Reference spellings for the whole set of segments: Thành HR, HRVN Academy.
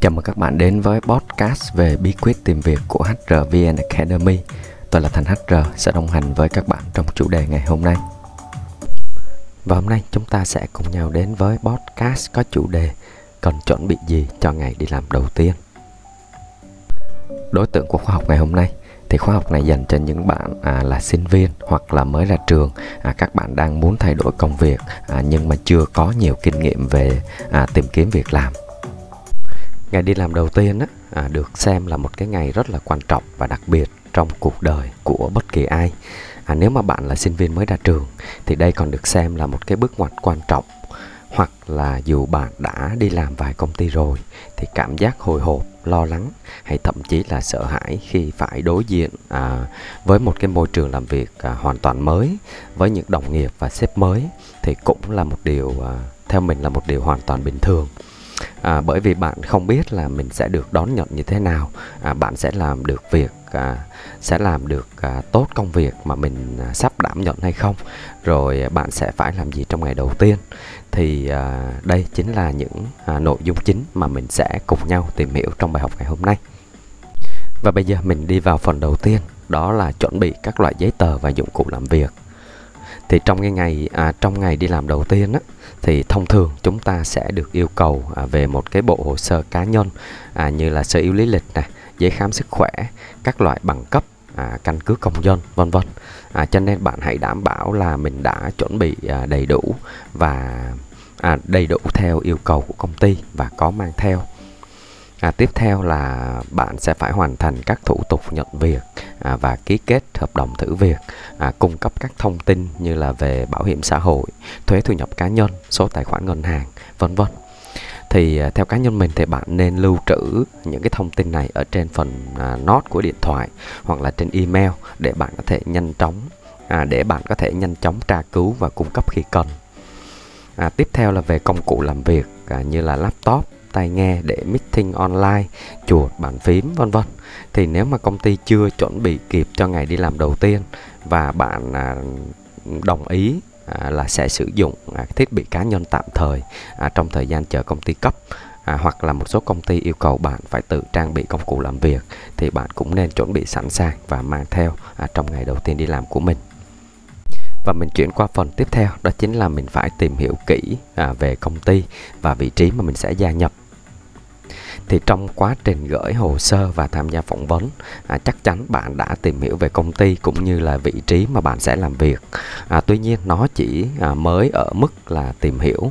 Chào mừng các bạn đến với podcast về bí quyết tìm việc của HRVN Academy. Tôi là Thành HR sẽ đồng hành với các bạn trong chủ đề ngày hôm nay. Và hôm nay chúng ta sẽ cùng nhau đến với podcast có chủ đề cần chuẩn bị gì cho ngày đi làm đầu tiên. Đối tượng của khóa học ngày hôm nay thì khóa học này dành cho những bạn là sinh viên hoặc là mới ra trường, các bạn đang muốn thay đổi công việc nhưng mà chưa có nhiều kinh nghiệm về tìm kiếm việc làm. Ngày đi làm đầu tiên được xem là một cái ngày rất là quan trọng và đặc biệt trong cuộc đời của bất kỳ ai. Nếu mà bạn là sinh viên mới ra trường thì đây còn được xem là một cái bước ngoặt quan trọng, hoặc là dù bạn đã đi làm vài công ty rồi thì cảm giác hồi hộp, lo lắng hay thậm chí là sợ hãi khi phải đối diện với một cái môi trường làm việc hoàn toàn mới, với những đồng nghiệp và sếp mới thì cũng là một điều theo mình là một điều hoàn toàn bình thường. Bởi vì bạn không biết là mình sẽ được đón nhận như thế nào, bạn sẽ làm được việc tốt công việc mà mình sắp đảm nhận hay không, rồi bạn sẽ phải làm gì trong ngày đầu tiên. Thì đây chính là những nội dung chính mà mình sẽ cùng nhau tìm hiểu trong bài học ngày hôm nay. Và bây giờ mình đi vào phần đầu tiên, đó là chuẩn bị các loại giấy tờ và dụng cụ làm việc. Thì trong cái ngày trong ngày đi làm đầu tiên thì thông thường chúng ta sẽ được yêu cầu về một cái bộ hồ sơ cá nhân như là sơ yếu lý lịch này, giấy khám sức khỏe, các loại bằng cấp, căn cước công dân, vân vân. Cho nên bạn hãy đảm bảo là mình đã chuẩn bị đầy đủ và đầy đủ theo yêu cầu của công ty và có mang theo. Tiếp theo là bạn sẽ phải hoàn thành các thủ tục nhận việc và ký kết hợp đồng thử việc, cung cấp các thông tin như là về bảo hiểm xã hội, thuế thu nhập cá nhân, số tài khoản ngân hàng, vân vân. Thì theo cá nhân mình thì bạn nên lưu trữ những cái thông tin này ở trên phần note của điện thoại hoặc là trên email để bạn có thể nhanh chóng tra cứu và cung cấp khi cần. Tiếp theo là về công cụ làm việc như là laptop, tai nghe để meeting online, chuột, bàn phím, vân vân. Thì nếu mà công ty chưa chuẩn bị kịp cho ngày đi làm đầu tiên và bạn đồng ý là sẽ sử dụng thiết bị cá nhân tạm thời trong thời gian chờ công ty cấp, hoặc là một số công ty yêu cầu bạn phải tự trang bị công cụ làm việc, thì bạn cũng nên chuẩn bị sẵn sàng và mang theo trong ngày đầu tiên đi làm của mình. Và mình chuyển qua phần tiếp theo, đó chính là mình phải tìm hiểu kỹ về công ty và vị trí mà mình sẽ gia nhập. Thì trong quá trình gửi hồ sơ và tham gia phỏng vấn, chắc chắn bạn đã tìm hiểu về công ty cũng như là vị trí mà bạn sẽ làm việc. Tuy nhiên nó chỉ mới ở mức là tìm hiểu.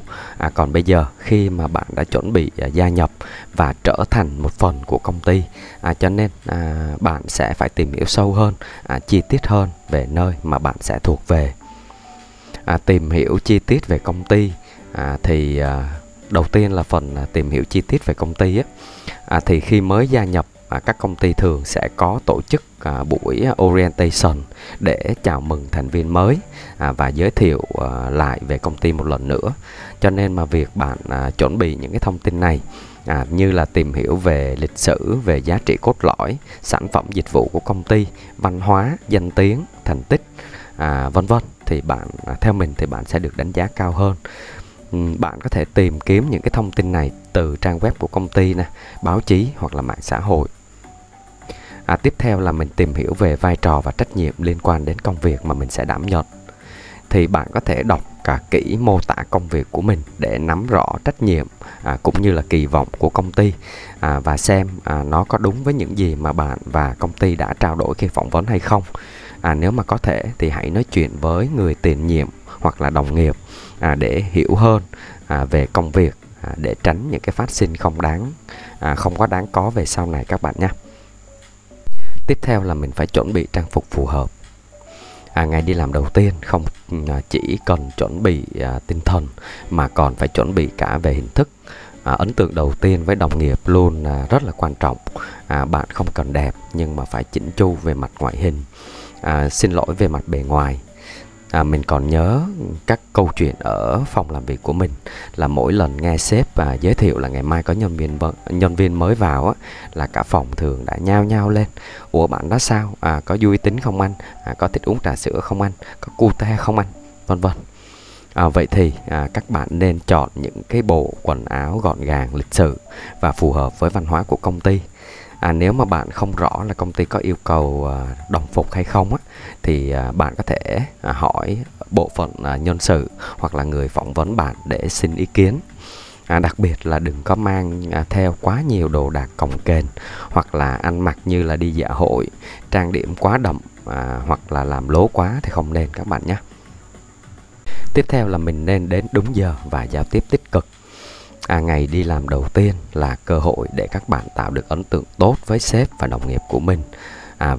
Còn bây giờ khi mà bạn đã chuẩn bị gia nhập và trở thành một phần của công ty, cho nên bạn sẽ phải tìm hiểu sâu hơn, chi tiết hơn về nơi mà bạn sẽ thuộc về. Tìm hiểu chi tiết về công ty thì... đầu tiên là phần tìm hiểu chi tiết về công ty thì khi mới gia nhập các công ty thường sẽ có tổ chức buổi orientation để chào mừng thành viên mới và giới thiệu lại về công ty một lần nữa. Cho nên mà việc bạn chuẩn bị những cái thông tin này như là tìm hiểu về lịch sử, về giá trị cốt lõi, sản phẩm dịch vụ của công ty, văn hóa, danh tiếng, thành tích, vân vân, thì bạn theo mình thì bạn sẽ được đánh giá cao hơn. Bạn có thể tìm kiếm những cái thông tin này từ trang web của công ty nè, báo chí hoặc là mạng xã hội. Tiếp theo là mình tìm hiểu về vai trò và trách nhiệm liên quan đến công việc mà mình sẽ đảm nhận. Thì bạn có thể đọc cả kỹ mô tả công việc của mình để nắm rõ trách nhiệm cũng như là kỳ vọng của công ty và xem nó có đúng với những gì mà bạn và công ty đã trao đổi khi phỏng vấn hay không. Nếu mà có thể thì hãy nói chuyện với người tiền nhiệm hoặc là đồng nghiệp để hiểu hơn về công việc để tránh những cái phát sinh không có đáng có về sau này các bạn nhé. Tiếp theo là mình phải chuẩn bị trang phục phù hợp. Ngày đi làm đầu tiên không chỉ cần chuẩn bị tinh thần mà còn phải chuẩn bị cả về hình thức. Ấn tượng đầu tiên với đồng nghiệp luôn rất là quan trọng. Bạn không cần đẹp nhưng mà phải chỉnh chu về mặt ngoại hình, về mặt bề ngoài. Mình còn nhớ các câu chuyện ở phòng làm việc của mình là mỗi lần nghe sếp giới thiệu là ngày mai có nhân viên mới vào là cả phòng thường đã nhao nhao lên. Ủa bạn đó sao? Có vui tính không anh? Có thích uống trà sữa không anh? Có cute không anh? Vân vân. Vậy thì các bạn nên chọn những cái bộ quần áo gọn gàng, lịch sự và phù hợp với văn hóa của công ty. Nếu mà bạn không rõ là công ty có yêu cầu đồng phục hay không thì bạn có thể hỏi bộ phận nhân sự hoặc là người phỏng vấn bạn để xin ý kiến. Đặc biệt là đừng có mang theo quá nhiều đồ đạc cồng kềnh hoặc là ăn mặc như là đi dạ hội, trang điểm quá đậm hoặc là làm lố quá thì không nên các bạn nhé. Tiếp theo là mình nên đến đúng giờ và giao tiếp tích cực. Ngày đi làm đầu tiên là cơ hội để các bạn tạo được ấn tượng tốt với sếp và đồng nghiệp của mình.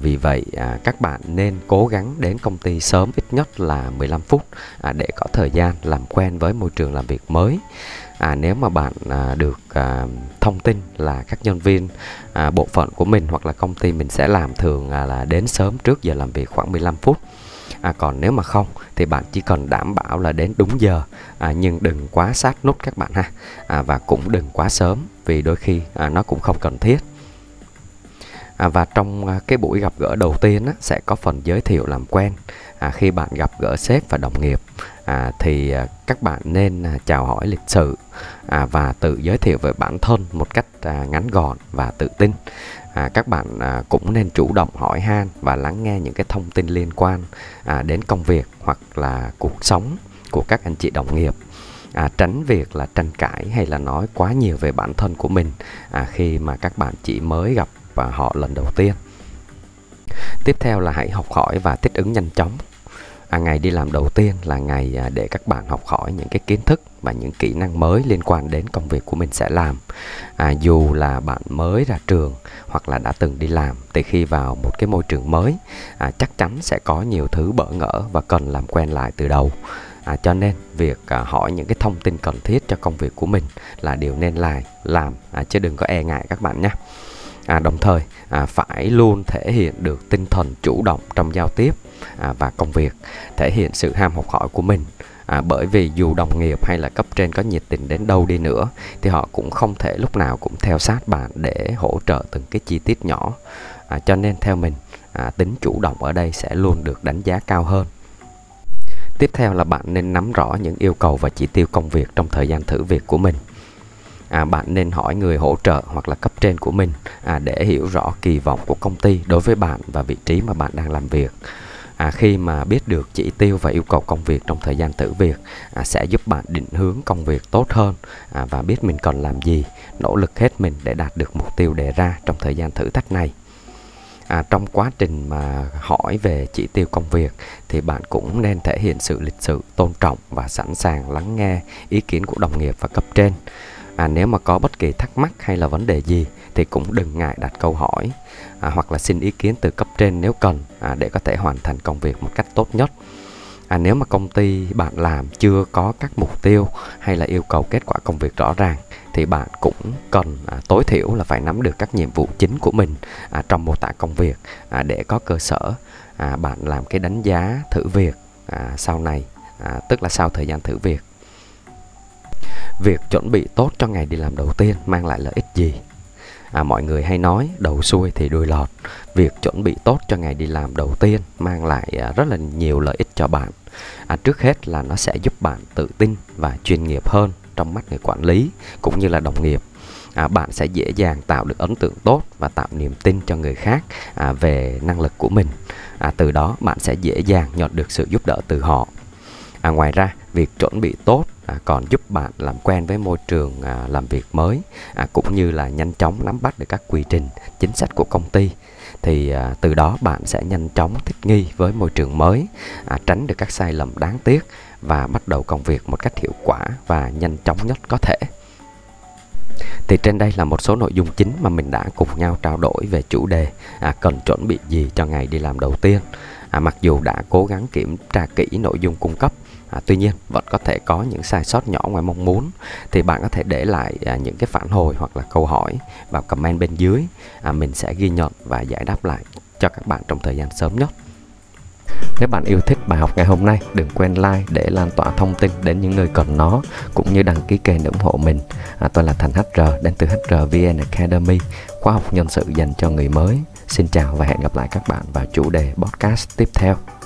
Vì vậy các bạn nên cố gắng đến công ty sớm ít nhất là 15 phút để có thời gian làm quen với môi trường làm việc mới. Nếu mà bạn được thông tin là các nhân viên bộ phận của mình hoặc là công ty mình sẽ làm thường là đến sớm trước giờ làm việc khoảng 15 phút. Còn nếu mà không thì bạn chỉ cần đảm bảo là đến đúng giờ, nhưng đừng quá sát nút các bạn ha, và cũng đừng quá sớm vì đôi khi nó cũng không cần thiết. Và trong cái buổi gặp gỡ đầu tiên sẽ có phần giới thiệu làm quen. Khi bạn gặp gỡ sếp và đồng nghiệp thì các bạn nên chào hỏi lịch sự và tự giới thiệu về bản thân một cách ngắn gọn và tự tin. Các bạn cũng nên chủ động hỏi han và lắng nghe những cái thông tin liên quan đến công việc hoặc là cuộc sống của các anh chị đồng nghiệp. Tránh việc là tranh cãi hay là nói quá nhiều về bản thân của mình khi mà các bạn chỉ mới gặp họ lần đầu tiên. Tiếp theo là hãy học hỏi và thích ứng nhanh chóng. Ngày đi làm đầu tiên là ngày để các bạn học hỏi những cái kiến thức và những kỹ năng mới liên quan đến công việc của mình sẽ làm. Dù là bạn mới ra trường hoặc là đã từng đi làm thì khi vào một cái môi trường mới chắc chắn sẽ có nhiều thứ bỡ ngỡ và cần làm quen lại từ đầu. Cho nên việc hỏi những cái thông tin cần thiết cho công việc của mình là điều nên làm chứ đừng có e ngại các bạn nhé. Đồng thời phải luôn thể hiện được tinh thần chủ động trong giao tiếp và công việc, thể hiện sự ham học hỏi của mình, bởi vì dù đồng nghiệp hay là cấp trên có nhiệt tình đến đâu đi nữa thì họ cũng không thể lúc nào cũng theo sát bạn để hỗ trợ từng cái chi tiết nhỏ. Cho nên theo mình tính chủ động ở đây sẽ luôn được đánh giá cao hơn. Tiếp theo là bạn nên nắm rõ những yêu cầu và chỉ tiêu công việc trong thời gian thử việc của mình. Bạn nên hỏi người hỗ trợ hoặc là cấp trên của mình để hiểu rõ kỳ vọng của công ty đối với bạn và vị trí mà bạn đang làm việc. Khi mà biết được chỉ tiêu và yêu cầu công việc trong thời gian thử việc sẽ giúp bạn định hướng công việc tốt hơn và biết mình cần làm gì, nỗ lực hết mình để đạt được mục tiêu đề ra trong thời gian thử thách này. Trong quá trình mà hỏi về chỉ tiêu công việc thì bạn cũng nên thể hiện sự lịch sự, tôn trọng và sẵn sàng lắng nghe ý kiến của đồng nghiệp và cấp trên. Nếu mà có bất kỳ thắc mắc hay là vấn đề gì thì cũng đừng ngại đặt câu hỏi hoặc là xin ý kiến từ cấp trên nếu cần để có thể hoàn thành công việc một cách tốt nhất. Nếu mà công ty bạn làm chưa có các mục tiêu hay là yêu cầu kết quả công việc rõ ràng thì bạn cũng cần tối thiểu là phải nắm được các nhiệm vụ chính của mình trong mô tả công việc để có cơ sở bạn làm cái đánh giá thử việc sau này, tức là sau thời gian thử việc. Việc chuẩn bị tốt cho ngày đi làm đầu tiên mang lại lợi ích gì? Mọi người hay nói đầu xuôi thì đuôi lọt. Việc chuẩn bị tốt cho ngày đi làm đầu tiên mang lại rất là nhiều lợi ích cho bạn. Trước hết là nó sẽ giúp bạn tự tin và chuyên nghiệp hơn trong mắt người quản lý cũng như là đồng nghiệp. Bạn sẽ dễ dàng tạo được ấn tượng tốt và tạo niềm tin cho người khác về năng lực của mình. Từ đó bạn sẽ dễ dàng nhận được sự giúp đỡ từ họ. Ngoài ra, việc chuẩn bị tốt còn giúp bạn làm quen với môi trường làm việc mới cũng như là nhanh chóng nắm bắt được các quy trình, chính sách của công ty. Thì từ đó bạn sẽ nhanh chóng thích nghi với môi trường mới, tránh được các sai lầm đáng tiếc và bắt đầu công việc một cách hiệu quả và nhanh chóng nhất có thể. Thì trên đây là một số nội dung chính mà mình đã cùng nhau trao đổi về chủ đề cần chuẩn bị gì cho ngày đi làm đầu tiên. Mặc dù đã cố gắng kiểm tra kỹ nội dung cung cấp, tuy nhiên vẫn có thể có những sai sót nhỏ ngoài mong muốn. Thì bạn có thể để lại những cái phản hồi hoặc là câu hỏi vào comment bên dưới. Mình sẽ ghi nhận và giải đáp lại cho các bạn trong thời gian sớm nhất. Nếu bạn yêu thích bài học ngày hôm nay, đừng quên like để lan tỏa thông tin đến những người cần nó, cũng như đăng ký kênh để ủng hộ mình. Tôi là Thành HR đến từ HRVN Academy, khóa học nhân sự dành cho người mới. Xin chào và hẹn gặp lại các bạn vào chủ đề podcast tiếp theo.